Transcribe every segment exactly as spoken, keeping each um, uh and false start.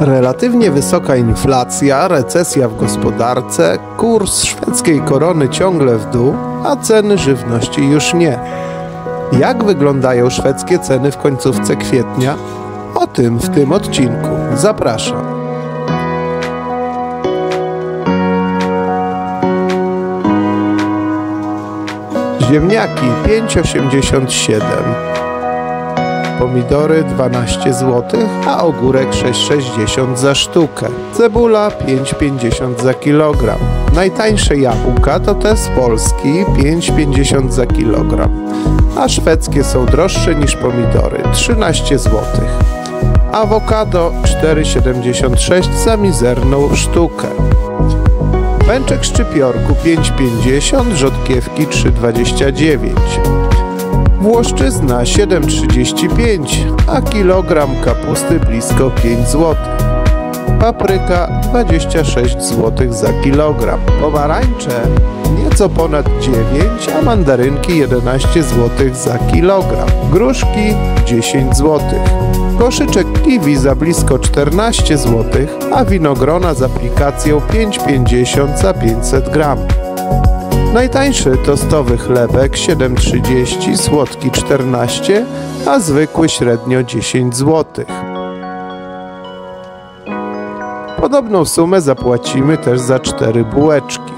Relatywnie wysoka inflacja, recesja w gospodarce, kurs szwedzkiej korony ciągle w dół, a ceny żywności już nie. Jak wyglądają szwedzkie ceny w końcówce kwietnia? O tym w tym odcinku. Zapraszam. Ziemniaki pięć osiemdziesiąt siedem, pomidory dwanaście złotych, a ogórek sześć sześćdziesiąt za sztukę. Cebula pięć pięćdziesiąt za kilogram. Najtańsze jabłka to te z Polski, pięć pięćdziesiąt za kilogram, a szwedzkie są droższe niż pomidory, trzynaście złotych. Awokado cztery siedemdziesiąt sześć za mizerną sztukę. Pęczek szczypiorku pięć pięćdziesiąt, rzodkiewki trzy dwadzieścia dziewięć. Włoszczyzna siedem trzydzieści pięć, a kilogram kapusty blisko pięć złotych. Papryka dwadzieścia sześć złotych za kilogram. Pomarańcze nieco ponad dziewięć, a mandarynki jedenaście złotych za kilogram. Gruszki dziesięć złotych. Koszyczek kiwi za blisko czternaście złotych, a winogrona z aplikacją pięć pięćdziesiąt za pięćset gramów. Najtańszy tostowy chlebek siedem trzydzieści, słodki czternaście, a zwykły średnio dziesięć złotych. Podobną sumę zapłacimy też za cztery bułeczki.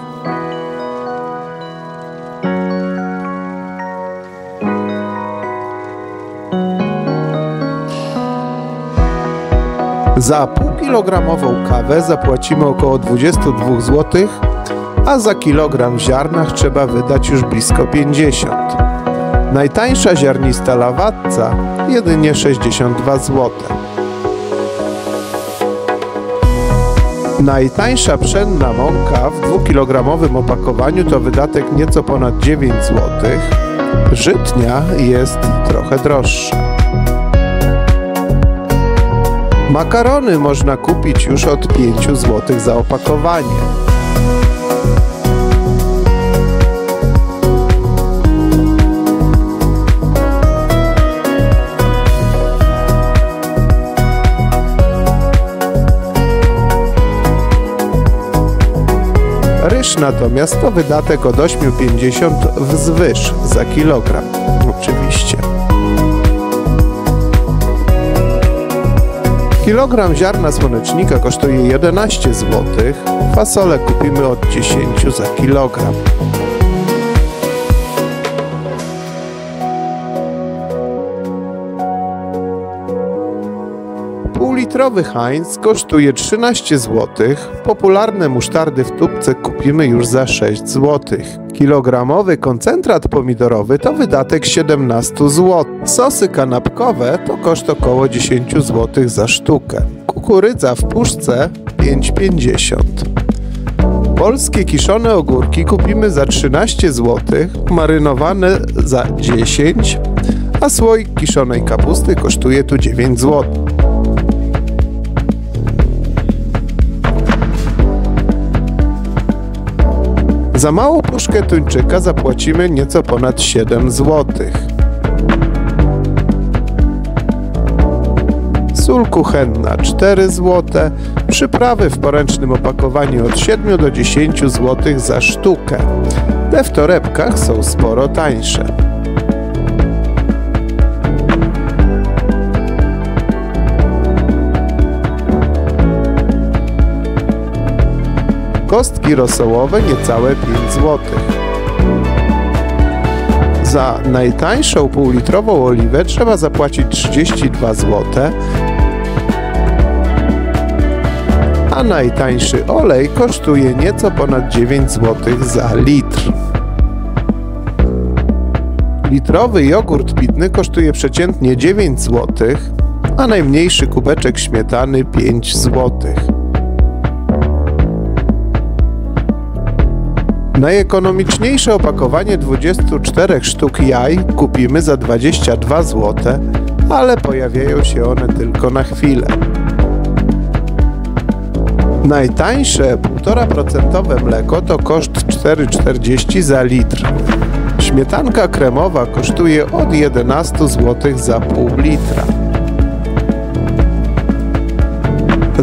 Za półkilogramową kawę zapłacimy około dwadzieścia dwa złote, a za kilogram w ziarnach trzeba wydać już blisko pięćdziesiąt. Najtańsza ziarnista lawatca jedynie sześćdziesiąt dwa złote. Najtańsza pszenna mąka w dwukilogramowym opakowaniu to wydatek nieco ponad dziewięć złotych. Żytnia jest trochę droższa. Makarony można kupić już od pięć złotych za opakowanie. Ryż natomiast to wydatek od osiem pięćdziesiąt wzwyż za kilogram, oczywiście. Kilogram ziarna słonecznika kosztuje jedenaście złotych, fasolę kupimy od dziesięć za kilogram. Półlitrowy Heinz kosztuje trzynaście złotych, popularne musztardy w tubce kupimy już za sześć złotych. Kilogramowy koncentrat pomidorowy to wydatek siedemnaście złotych. Sosy kanapkowe to koszt około dziesięć złotych za sztukę. Kukurydza w puszce pięć pięćdziesiąt. Polskie kiszone ogórki kupimy za trzynaście złotych, marynowane za dziesięć, a słoik kiszonej kapusty kosztuje tu dziewięć złotych. Za małą puszkę tuńczyka zapłacimy nieco ponad siedem złotych. Sól kuchenna cztery złote, przyprawy w poręcznym opakowaniu od siedmiu do dziesięciu złotych za sztukę. Te w torebkach są sporo tańsze. Kostki rosołowe niecałe pięć złotych. Za najtańszą półlitrową oliwę trzeba zapłacić trzydzieści dwa złote, a najtańszy olej kosztuje nieco ponad dziewięć złotych za litr. Litrowy jogurt pitny kosztuje przeciętnie dziewięć złotych, a najmniejszy kubeczek śmietany pięć złotych. Najekonomiczniejsze opakowanie dwudziestu czterech sztuk jaj kupimy za dwadzieścia dwa złote, ale pojawiają się one tylko na chwilę. Najtańsze półtora procent mleko to koszt cztery czterdzieści za litr. Śmietanka kremowa kosztuje od jedenaście złotych za pół litra.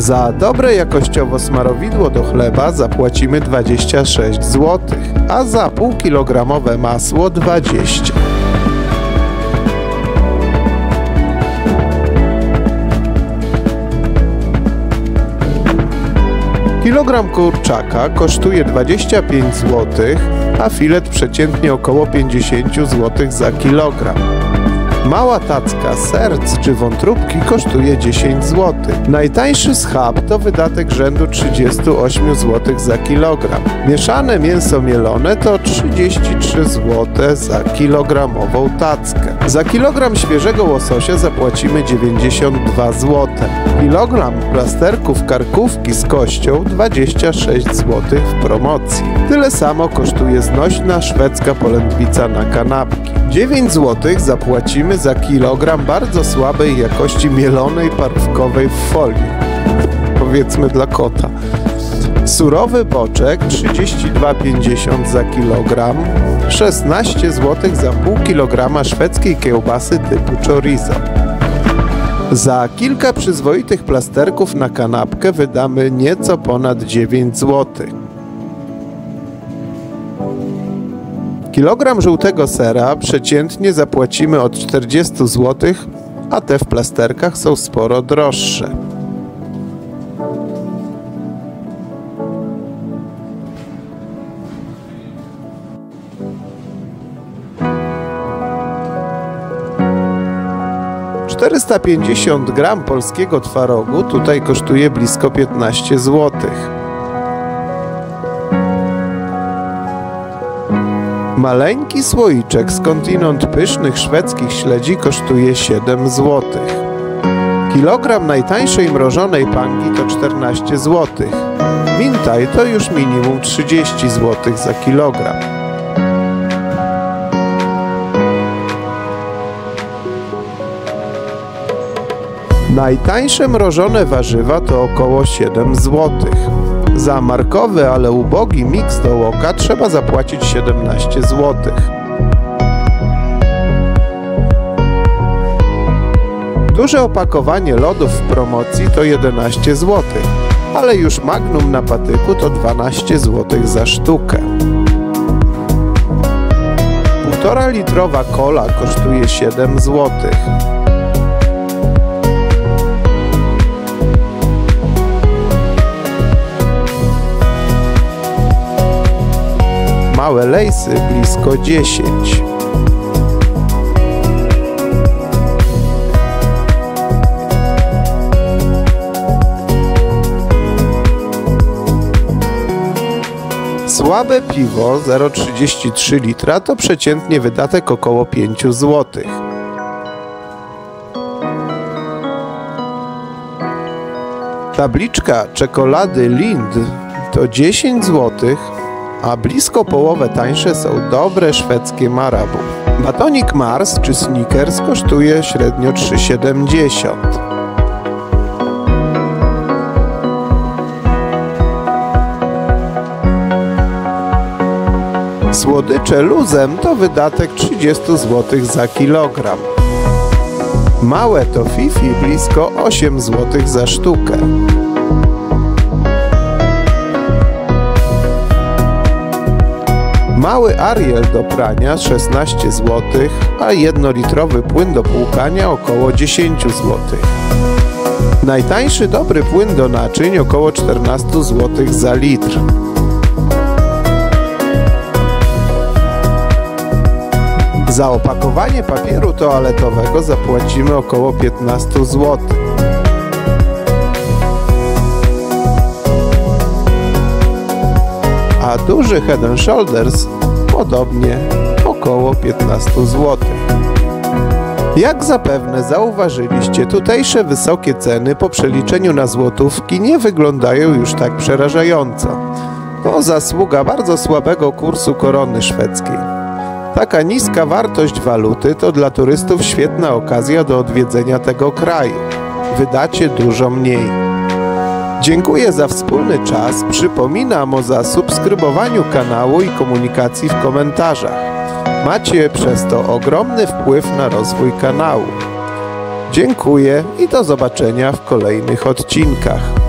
Za dobre jakościowo smarowidło do chleba zapłacimy dwadzieścia sześć złotych, a za półkilogramowe masło dwadzieścia. Kilogram kurczaka kosztuje dwadzieścia pięć złotych, a filet przeciętnie około pięćdziesiąt złotych za kilogram. Mała tacka serc czy wątróbki kosztuje dziesięć złotych. Najtańszy schab to wydatek rzędu trzydzieści osiem złotych za kilogram. Mieszane mięso mielone to trzydzieści trzy złote za kilogramową tackę. Za kilogram świeżego łososia zapłacimy dziewięćdziesiąt dwa złote. Kilogram plasterków karkówki z kością dwadzieścia sześć złotych w promocji. Tyle samo kosztuje znośna szwedzka polędwica na kanapki. dziewięć złotych zapłacimy za kilogram bardzo słabej jakości mielonej parówkowej w folii, powiedzmy dla kota. Surowy boczek trzydzieści dwa pięćdziesiąt za kilogram, szesnaście złotych za pół kilograma szwedzkiej kiełbasy typu chorizo. Za kilka przyzwoitych plasterków na kanapkę wydamy nieco ponad dziewięć złotych. Kilogram żółtego sera przeciętnie zapłacimy od czterdzieści złotych, a te w plasterkach są sporo droższe. czterysta pięćdziesiąt gram polskiego twarogu tutaj kosztuje blisko piętnaście złotych. Maleńki słoiczek skądinąd pysznych szwedzkich śledzi kosztuje siedem złotych. Kilogram najtańszej mrożonej pangi to czternaście złotych. Mintaj to już minimum trzydzieści złotych za kilogram. Najtańsze mrożone warzywa to około siedem złotych. Za markowy, ale ubogi miks do łoka trzeba zapłacić siedemnaście złotych. Duże opakowanie lodów w promocji to jedenaście złotych, ale już magnum na patyku to dwanaście złotych za sztukę. półtora litrowa cola kosztuje siedem złotych. Małe lejsy blisko dziesięć. Słabe piwo zero przecinek trzydzieści trzy litra to przeciętnie wydatek około pięć złotych. Tabliczka czekolady Lind to dziesięć złotych. A blisko połowę tańsze są dobre szwedzkie Marabu. Batonik Mars czy Snickers kosztuje średnio trzy siedemdziesiąt. Słodycze luzem to wydatek trzydzieści złotych za kilogram. Małe to fifi blisko osiem złotych za sztukę. Mały Ariel do prania szesnaście złotych, a jednolitrowy płyn do płukania około dziesięć złotych. Najtańszy dobry płyn do naczyń około czternaście złotych za litr. Za opakowanie papieru toaletowego zapłacimy około piętnaście złotych. A duży Head and Shoulders podobnie około piętnaście złotych. Jak zapewne zauważyliście, tutejsze wysokie ceny po przeliczeniu na złotówki nie wyglądają już tak przerażająco. To zasługa bardzo słabego kursu korony szwedzkiej. Taka niska wartość waluty to dla turystów świetna okazja do odwiedzenia tego kraju. Wydacie dużo mniej. Dziękuję za wspólny czas, przypominam o zasubskrybowaniu kanału i komunikacji w komentarzach. Macie przez to ogromny wpływ na rozwój kanału. Dziękuję i do zobaczenia w kolejnych odcinkach.